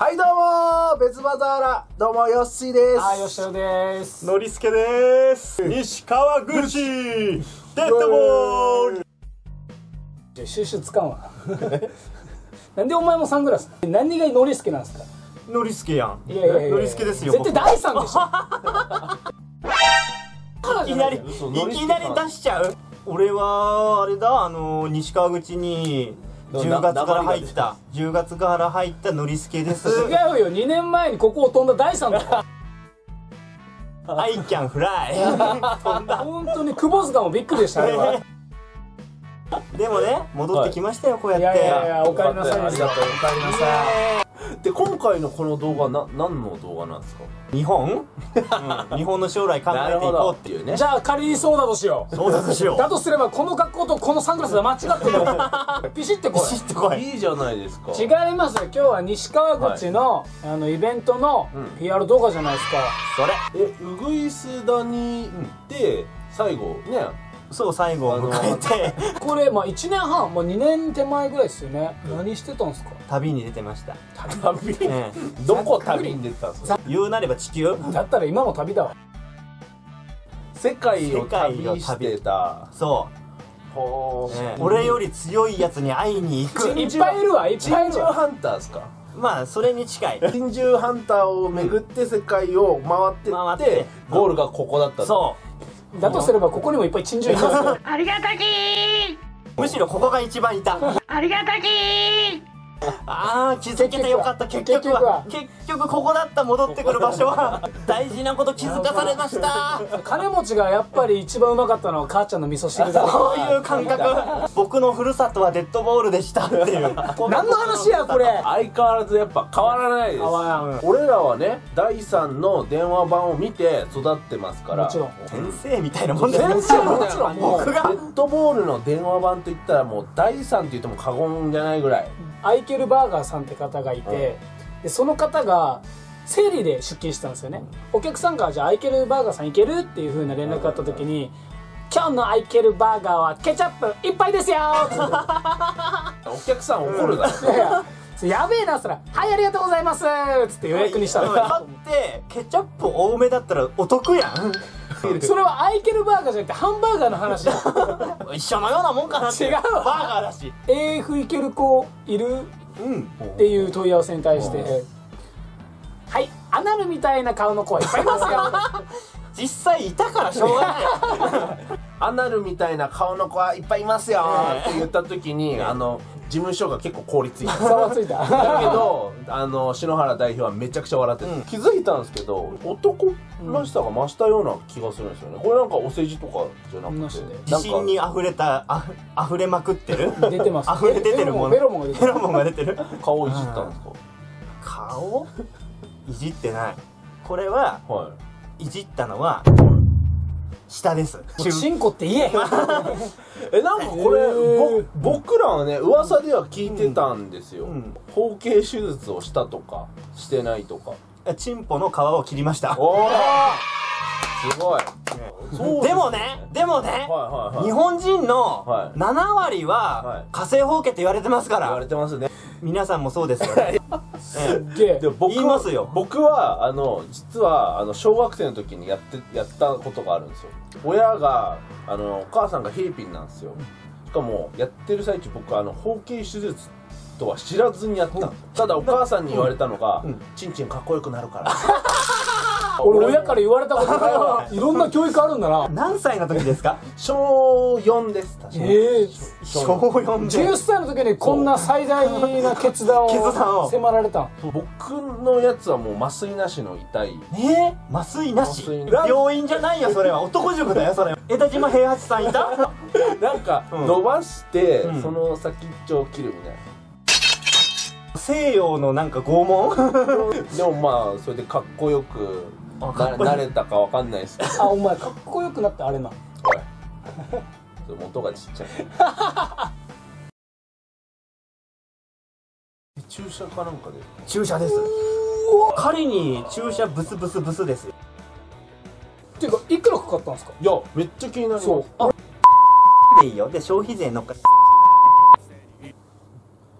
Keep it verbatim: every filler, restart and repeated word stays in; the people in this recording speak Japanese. はいどうもー、別バザーラ、どうもよっしーです。はい、よっしーです。のりすけです。西川ぐちーデッドボール。収集つかんわなんでお前もサングラス、何がのりすけなんですか。のりすけやん。いやいやいや、のりすけですよ。絶対第三でしょいきなり、いきなり出しちゃう。俺はあれだ、あの西川口にじゅうがつから入ったじゅうがつから入ったノリスケです。違うよ、にねんまえにここを飛んだだいさんだアイキャンフライ飛んだ。本当に久保塚もびっくりでしたねでもね、戻ってきましたよ、こうやって。いやいやいや、おかえりなさい。ありがとう、おかえりなさい。で、今回のこの動画、な何の動画なんですか。日本日本の将来考えていこうっていうね。じゃあ仮にそうだとしよう。そうだとしよう。だとすれば、この格好とこのサングラスが間違ってる。ピシッてこい、ピシッてこい。いいじゃないですか。違いますよ、今日は西川口のあのイベントの ピーアール 動画じゃないですか。それえ、うぐいす谷で最後ね、そう、最後を迎えてこれ、まあいちねんはん、まあにねんてまえぐらいですよね。何してたんですか。旅に出てました。旅どこ旅に出てたんですか。言うなれば地球だったら今も旅だわ。世界を旅してた。そう俺より強いやつに会いに行く。いっぱいいるわ。珍獣ハンターですか。まあそれに近い。珍獣ハンターを巡って世界を回ってってゴールがここだった。そうだとすれば、ここにもいっぱい珍獣います。ありがたきー。むしろここが一番いた。ありがたきー。ああ、気づけてよかった。結局は、結局ここだった。戻ってくる場所は大事なこと気づかされました。金持ちがやっぱり一番うまかったのは母ちゃんの味噌汁だ。そういう感覚。僕の故郷はデッドボールでしたっていう。何の話やこれ。相変わらずやっぱ変わらないです。俺らはね、だいさんの電話番を見て育ってますから。もちろん。先生みたいなもんです。先生もちろん。僕がデッドボールの電話番といったらもうだいさんって言っても過言じゃないぐらい。アイケルバーガーさんって方がいて、うん、でその方が生理で出勤してたんですよね。お客さんからじゃあアイケルバーガーさん行けるっていう風な連絡があった時に、今日のアイケルバーガーはケチャップいっぱいですよってお客さん怒るだろ、うん、いやいややべえな、そら「はい、ありがとうございます」っつって予約にしたの。だってケチャップ多めだったらお得やんそれはアイケルバーガーじゃなくてハンバーガーの話だ一緒のようなもんかなって。違うバーガーだし。 エーエフ いける子いる、うん、っていう問い合わせに対して「はい、アナルみたいな顔の子はいっぱいいますよ」実際いたからしょうがないアナルみたいな顔の子はいっぱいいますよって言った時に、あの事務所が結構凍りついた。ざわついた。だけどあの篠原代表はめちゃくちゃ笑ってて、気づいたんですけど、男らしさが増したような気がするんですよね。これなんかお世辞とかじゃなくて、自信にあふれた、あふれまくってる、出てます、あふれ出てるもの、フェロモンが出てる。顔いじったんですか。顔いじってない。これは、いじったのは下です。チンコって言え。え、なんかこれ、僕らはね、噂では聞いてたんですよ。包茎手術をしたとかしてないとか。チンポの皮を切りました。おお。すごい。でもね、でもね、日本人のななわりは火星包茎って言われてますから。言われてますね。皆さんもそうですよね。すっげえ。でも僕は、僕はあの実はあの小学生の時にやってやったことがあるんですよ。親があのお母さんがフィリピンなんですよ。しかもやってる最中、僕あの包茎手術とは知らずにやったんですよ。ただお母さんに言われたのが、ちんちんかっこよくなるから。俺親から言われたことないわ。いろんな教育あるんだな。何歳の時ですか。しょうよんです。ええ、しょうよんで。じゅっさいの時にこんな最大な決断を迫られた。僕のやつはもう麻酔なしの痛い。ねえ、麻酔なし。病院じゃないよそれは。男塾だよそれ。江田島平八さんいた？なんか伸ばしてその先っちょを切るみたいな。西洋のなんか拷問でもまあそれでかっこよくなれたかわかんないですけど。あ、お前かっこよくなってあれな。おい。それ元がちっちゃい。注射かなんかで。注射です。仮に注射ブスブスブスです。っていうかいくらかかったんですか。いやめっちゃ気になります。そう。あ。でいいよ。で消費税のっか。